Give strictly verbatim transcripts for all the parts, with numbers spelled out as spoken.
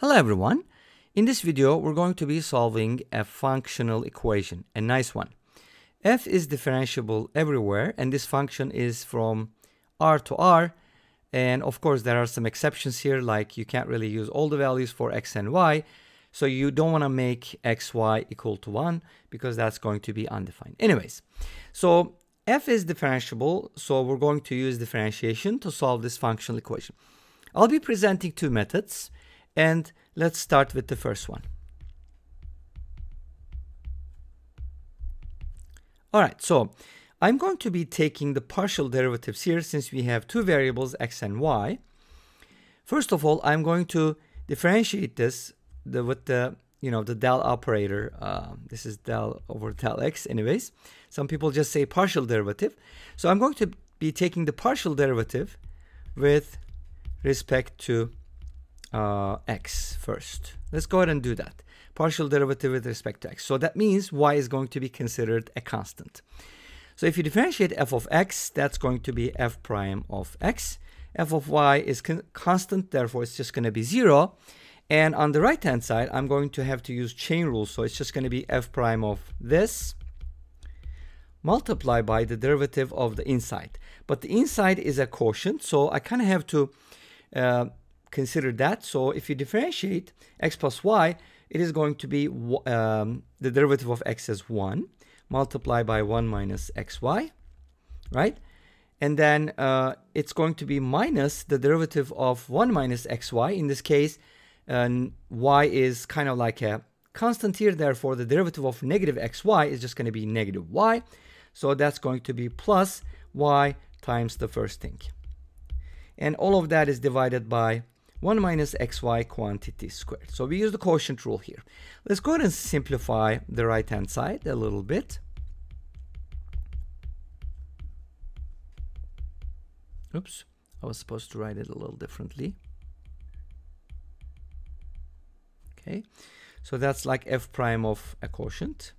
Hello everyone. In this video we're going to be solving a functional equation, a nice one. F is differentiable everywhere and this function is from R to R, and of course there are some exceptions here, like you can't really use all the values for X and Y, so you don't want to make X Y equal to one because that's going to be undefined. Anyways, so F is differentiable, so we're going to use differentiation to solve this functional equation. I'll be presenting two methods. And let's start with the first one. All right, so I'm going to be taking the partial derivatives here since we have two variables, X and Y. First of all, I'm going to differentiate this the, with the, you know, the del operator. Uh, this is del over del X anyways. Some people just say partial derivative. So I'm going to be taking the partial derivative with respect to Uh, X first. Let's go ahead and do that. Partial derivative with respect to X. So that means Y is going to be considered a constant. So if you differentiate F of X, that's going to be F prime of X. F of Y is con constant, therefore it's just going to be zero. And on the right hand side, I'm going to have to use chain rule. So it's just going to be F prime of this multiplied by the derivative of the inside. But the inside is a quotient, so I kind of have to uh, consider that. So if you differentiate X plus Y, it is going to be um, the derivative of X is one multiplied by one minus X Y, right? And then uh, it's going to be minus the derivative of one minus X Y. In this case, uh, Y is kind of like a constant here, therefore the derivative of negative X Y is just going to be negative Y. So that's going to be plus Y times the first thing. And all of that is divided by one minus X Y quantity squared. So we use the quotient rule here. Let's go ahead and simplify the right hand side a little bit. Oops, I was supposed to write it a little differently. Okay, so that's like F prime of a quotient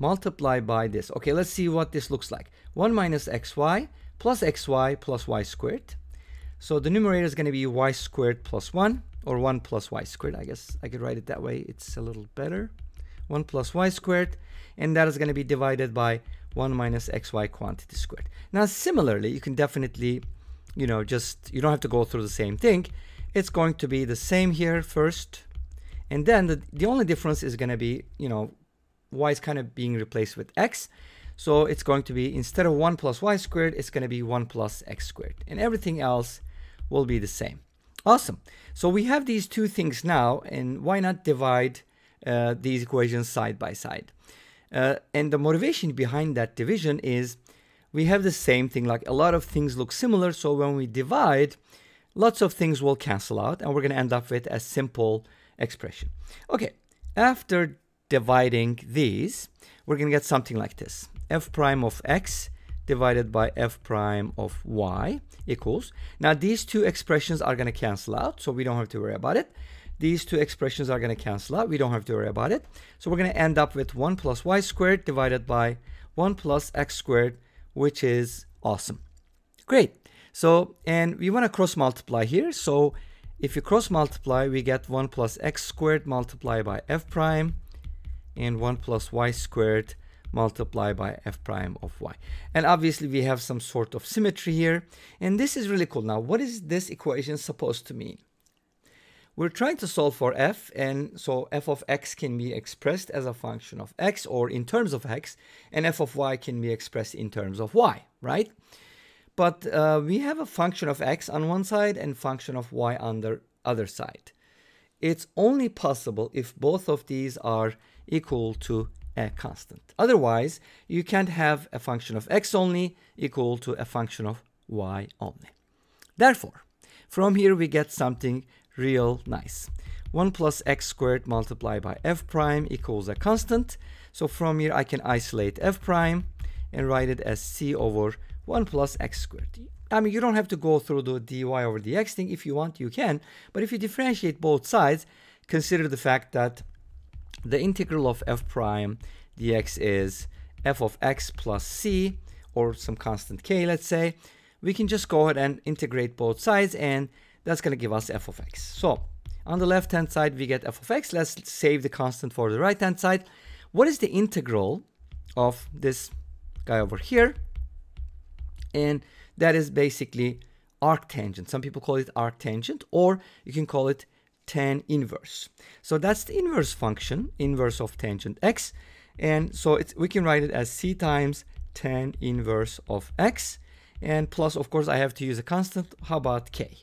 multiplied by this. Okay, let's see what this looks like. one minus X Y plus X Y plus Y squared. So the numerator is going to be Y squared plus one, or one plus Y squared. I guess I could write it that way. It's a little better. one plus Y squared. And that is going to be divided by one minus X Y quantity squared. Now, similarly, you can definitely, you know, just, you don't have to go through the same thing. It's going to be the same here first. And then the, the only difference is going to be, you know, Y is kind of being replaced with X. So it's going to be, instead of one plus Y squared, it's going to be one plus X squared. And everything else will be the same. Awesome. So we have these two things now, and why not divide uh, these equations side by side? Uh, and the motivation behind that division is we have the same thing, like a lot of things look similar. So when we divide, lots of things will cancel out, and we're going to end up with a simple expression. Okay, after dividing these, we're going to get something like this. F prime of X divided by F prime of Y equals. Now these two expressions are going to cancel out, so we don't have to worry about it. These two expressions are going to cancel out. We don't have to worry about it. So we're going to end up with one plus Y squared divided by one plus X squared, which is awesome. Great. So, and we want to cross multiply here. So if you cross multiply, we get one plus X squared multiplied by F prime and one plus Y squared multiplied by F prime of Y. And obviously we have some sort of symmetry here. And this is really cool. Now, what is this equation supposed to mean? We're trying to solve for F, and so F of X can be expressed as a function of X or in terms of X, and F of Y can be expressed in terms of Y, right? But uh, we have a function of X on one side and function of Y on the other side. It's only possible if both of these are equal to a constant. Otherwise, you can't have a function of X only equal to a function of Y only. Therefore, from here we get something real nice. one plus X squared multiplied by F prime equals a constant. So from here I can isolate F prime and write it as C over one plus X squared. I mean, you don't have to go through the dy over dx thing. If you want, you can. But if you differentiate both sides, consider the fact that the integral of F prime dx is F of X plus C, or some constant K, let's say. We can just go ahead and integrate both sides, and that's going to give us f of x. So on the left hand side we get f of x. Let's save the constant for the right hand side. What is the integral of this guy over here? And that is basically arctangent. Some people call it arctangent, or you can call it tan inverse. So that's the inverse function, inverse of tangent x. And so it's, we can write it as c times tan inverse of x. And plus, of course, I have to use a constant. How about k?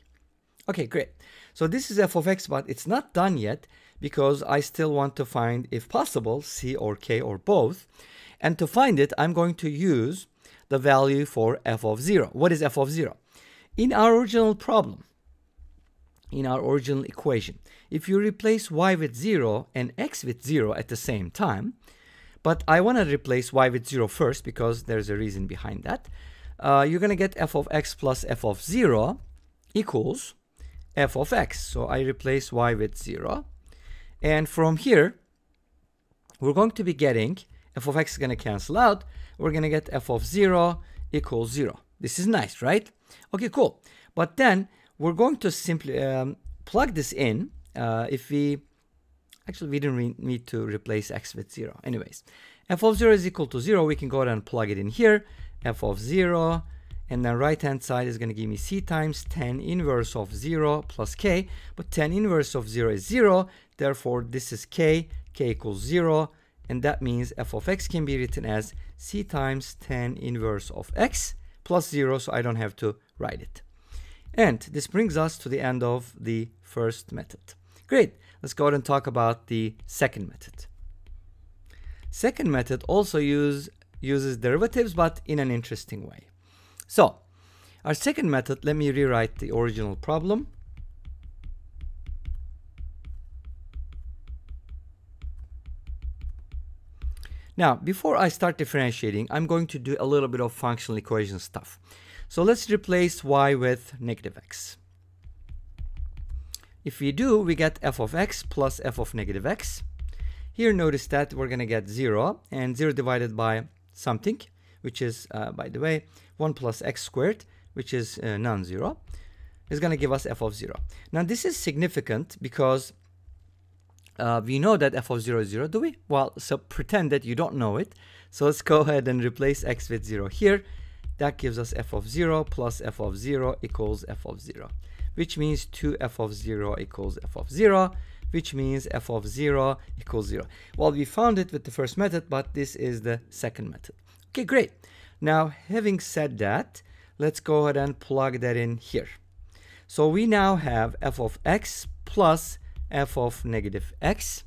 Okay, great. So this is f of x, but it's not done yet because I still want to find, if possible, c or k or both. And to find it, I'm going to use the value for f of zero. What is f of zero? In our original problem, in our original equation, if you replace y with zero and x with zero at the same time, but I want to replace y with zero first because there's a reason behind that, uh, you're going to get f of x plus f of zero equals f of x. So I replace y with zero. And from here, we're going to be getting, f of x is going to cancel out. We're going to get f of zero equals zero. This is nice, right? Okay, cool. But then we're going to simply um, plug this in. Uh, if we, actually we didn't need to replace x with zero. Anyways, f of zero is equal to zero. We can go ahead and plug it in here. F of zero. And then right hand side is going to give me c times tan inverse of zero plus k. But tan inverse of zero is zero. Therefore, this is k. K equals zero. And that means f of x can be written as c times tan inverse of x plus zero. So I don't have to write it. And this brings us to the end of the first method. Great. Let's go ahead and talk about the second method. Second method also use, uses derivatives, but in an interesting way. So our second method, let me rewrite the original problem. Now, before I start differentiating, I'm going to do a little bit of functional equation stuff. So let's replace y with negative x. If we do, we get f of x plus f of negative x. Here, notice that we're going to get zero, and zero divided by something, which is, uh, by the way, one plus x squared, which is uh, non-zero, is going to give us f of zero. Now, this is significant because uh, we know that f of zero is zero, do we? Well, so pretend that you don't know it. So let's go ahead and replace x with zero here. That gives us f of zero plus f of zero equals f of zero, which means two f of zero equals f of zero, which means f of zero equals zero. Well, we found it with the first method, but this is the second method. Okay, great. Now, having said that, let's go ahead and plug that in here. So we now have f of x plus f of negative x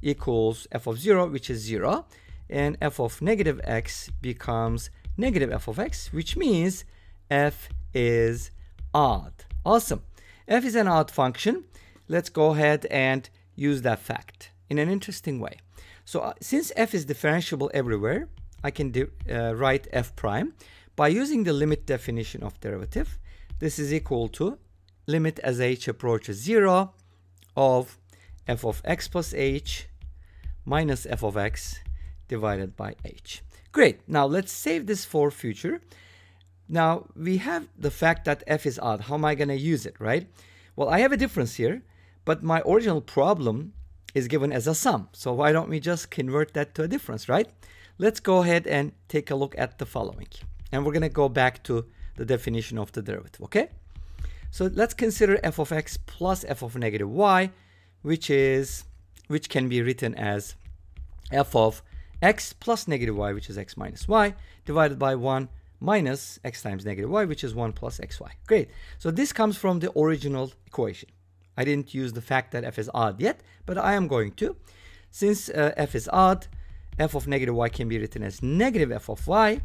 equals f of zero, which is zero, and f of negative x becomes negative f of x, which means f is odd. Awesome. F is an odd function. Let's go ahead and use that fact in an interesting way. So uh, since f is differentiable everywhere, I can do, uh, write f prime by using the limit definition of derivative. This is equal to limit as h approaches zero of f of x plus h minus f of x divided by h. Great. Now let's save this for future. Now we have the fact that f is odd. How am I going to use it, right? Well, I have a difference here, but my original problem is given as a sum. So why don't we just convert that to a difference, right? Let's go ahead and take a look at the following. And we're going to go back to the definition of the derivative, okay? So let's consider f of x plus f of negative y, which is, which can be written as f of x plus negative y, which is x minus y, divided by one minus x times negative y, which is one plus xy. Great. So this comes from the original equation. I didn't use the fact that f is odd yet, but I am going to. Since uh, f is odd, f of negative y can be written as negative f of y.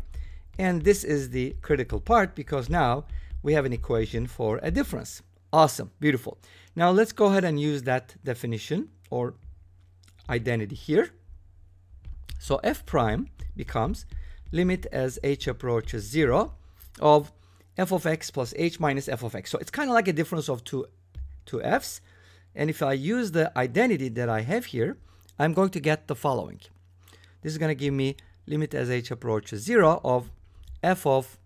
And this is the critical part because now we have an equation for a difference. Awesome. Beautiful. Now let's go ahead and use that definition or identity here. So f prime becomes limit as h approaches zero of f of x plus h minus f of x. So it's kind of like a difference of two, two f's. And if I use the identity that I have here, I'm going to get the following. This is going to give me limit as h approaches zero of f of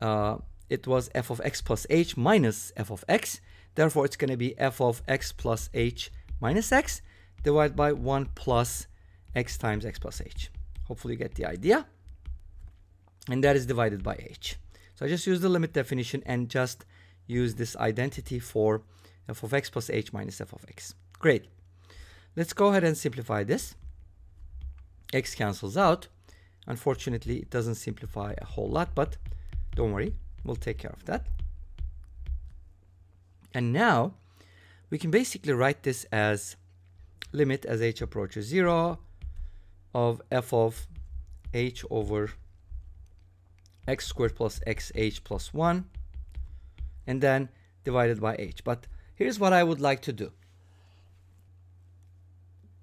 uh, it was f of x plus h minus f of x. Therefore, it's going to be f of x plus h minus x divided by one plus x times x plus h. Hopefully you get the idea. And that is divided by h. So I just use the limit definition and just use this identity for f of x plus h minus f of x. Great. Let's go ahead and simplify this. X cancels out. Unfortunately, it doesn't simplify a whole lot, but don't worry, we'll take care of that. And now we can basically write this as limit as h approaches zero of f of h over x squared plus xh plus one, and then divided by h. But here's what I would like to do.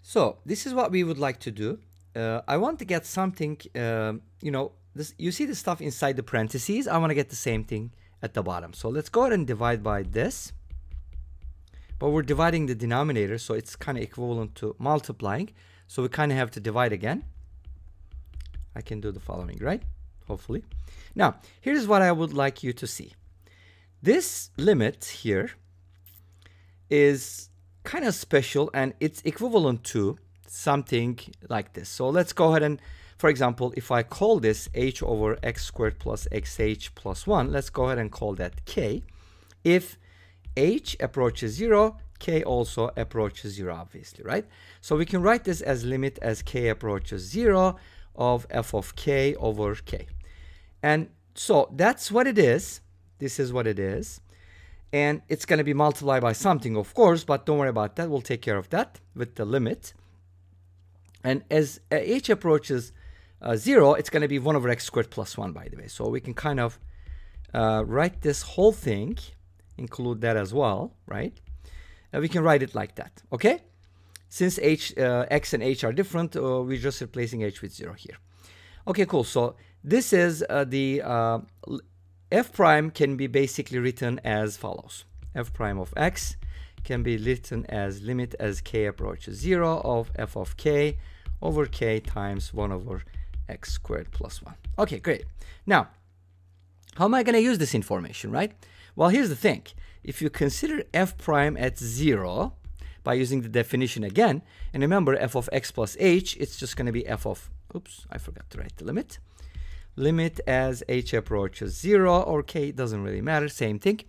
So this is what we would like to do. Uh, I want to get something, uh, you know, this, you see the stuff inside the parentheses. I want to get the same thing at the bottom. So let's go ahead and divide by this. But we're dividing the denominator, so it's kind of equivalent to multiplying. So we kind of have to divide again. I can do the following, right? Hopefully. Now, here's what I would like you to see. This limit here is kind of special, and it's equivalent to something like this. So let's go ahead and, for example, if I call this h over x squared plus xh plus one, let's go ahead and call that k. If h approaches zero, k also approaches zero, obviously, right? So we can write this as limit as k approaches zero of f of k over k. And so that's what it is. This is what it is. And it's going to be multiplied by something, of course, but don't worry about that. We'll take care of that with the limit. And as h approaches uh, zero, it's going to be one over x squared plus one, by the way. So we can kind of uh, write this whole thing, include that as well, right? Uh, we can write it like that, okay? Since h, uh, x and h are different, uh, we're just replacing h with zero here. Okay, cool. So this is uh, the uh, f prime can be basically written as follows. F prime of x can be written as limit as k approaches zero of f of k over k times one over x squared plus one. Okay, great. Now, how am I going to use this information, right? Well, here's the thing. If you consider f prime at zero by using the definition again, and remember f of x plus h, it's just going to be f of, oops, I forgot to write the limit. Limit as h approaches zero or k, doesn't really matter, same thing.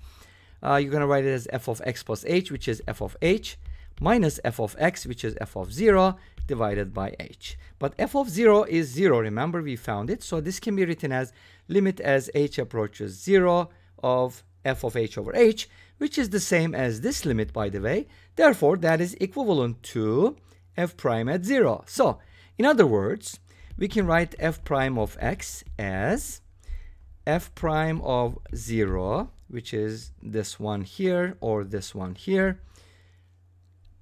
Uh, you're going to write it as f of x plus h, which is f of h, minus f of x, which is f of zero, divided by h. But f of zero is zero, remember, we found it. So this can be written as limit as h approaches zero of f of h over h, which is the same as this limit, by the way. Therefore, that is equivalent to f prime at zero. So, in other words, we can write f prime of x as f prime of zero, which is this one here or this one here,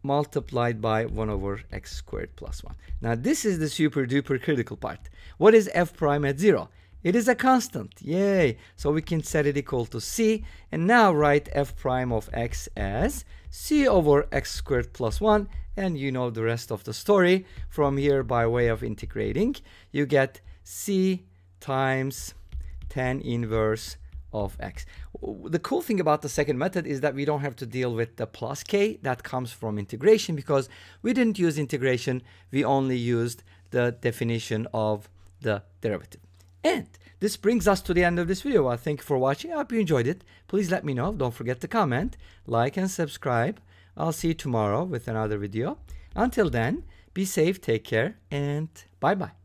multiplied by one over x squared plus one. Now, this is the super duper critical part. What is f prime at zero? It is a constant. Yay! So we can set it equal to c, and now write f prime of x as c over x squared plus one, and you know the rest of the story. From here, by way of integrating, you get c times tan inverse of x. The cool thing about the second method is that we don't have to deal with the plus k that comes from integration, because we didn't use integration, we only used the definition of the derivative. And this brings us to the end of this video. I thank you for watching. I hope you enjoyed it. Please let me know. Don't forget to comment, like, and subscribe. I'll see you tomorrow with another video. Until then, be safe, take care, and bye-bye.